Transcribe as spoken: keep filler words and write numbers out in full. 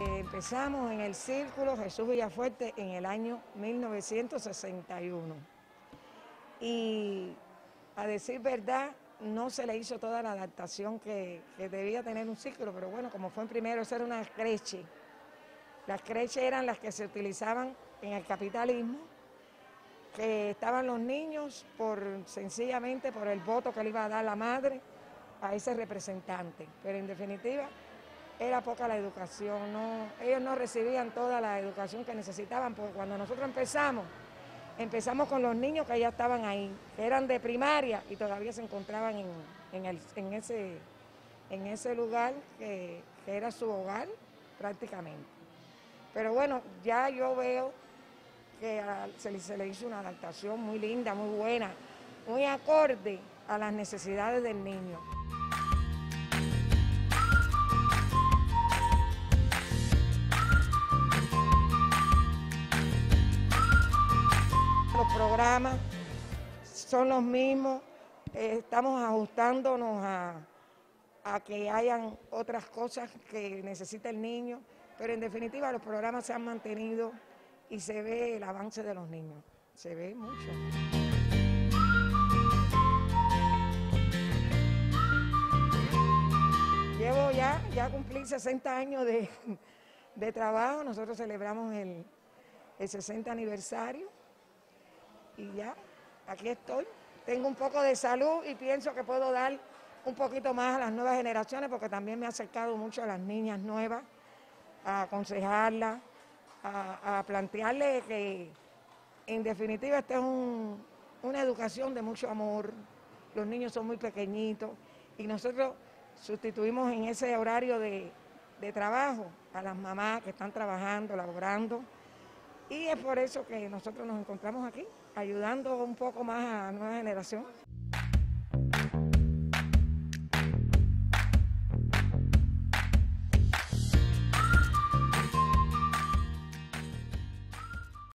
Empezamos en el Círculo Jesús Villafuerte en el año mil novecientos sesenta y uno. Y a decir verdad, no se le hizo toda la adaptación que, que debía tener un círculo, pero bueno, como fue en primero, eso era una creche. Las creches eran las que se utilizaban en el capitalismo, que estaban los niños por sencillamente por el voto que le iba a dar la madre a ese representante. Pero en definitiva, era poca la educación, no, ellos no recibían toda la educación que necesitaban, porque cuando nosotros empezamos, empezamos con los niños que ya estaban ahí, que eran de primaria y todavía se encontraban en, en, el, en, ese, en ese lugar que, que era su hogar prácticamente. Pero bueno, ya yo veo que a, se, se le hizo una adaptación muy linda, muy buena, muy acorde a las necesidades del niño. Los programas son los mismos, eh, estamos ajustándonos a, a que hayan otras cosas que necesita el niño, pero en definitiva los programas se han mantenido y se ve el avance de los niños, se ve mucho. Llevo ya, ya cumplí sesenta años de, de trabajo, nosotros celebramos el, el sesenta aniversario. Y ya, aquí estoy, tengo un poco de salud y pienso que puedo dar un poquito más a las nuevas generaciones, porque también me ha acercado mucho a las niñas nuevas, a aconsejarlas, a, a plantearles que en definitiva esta es un, una educación de mucho amor, los niños son muy pequeñitos y nosotros sustituimos en ese horario de, de trabajo a las mamás que están trabajando, laborando, y es por eso que nosotros nos encontramos aquí, ayudando un poco más a la nueva generación.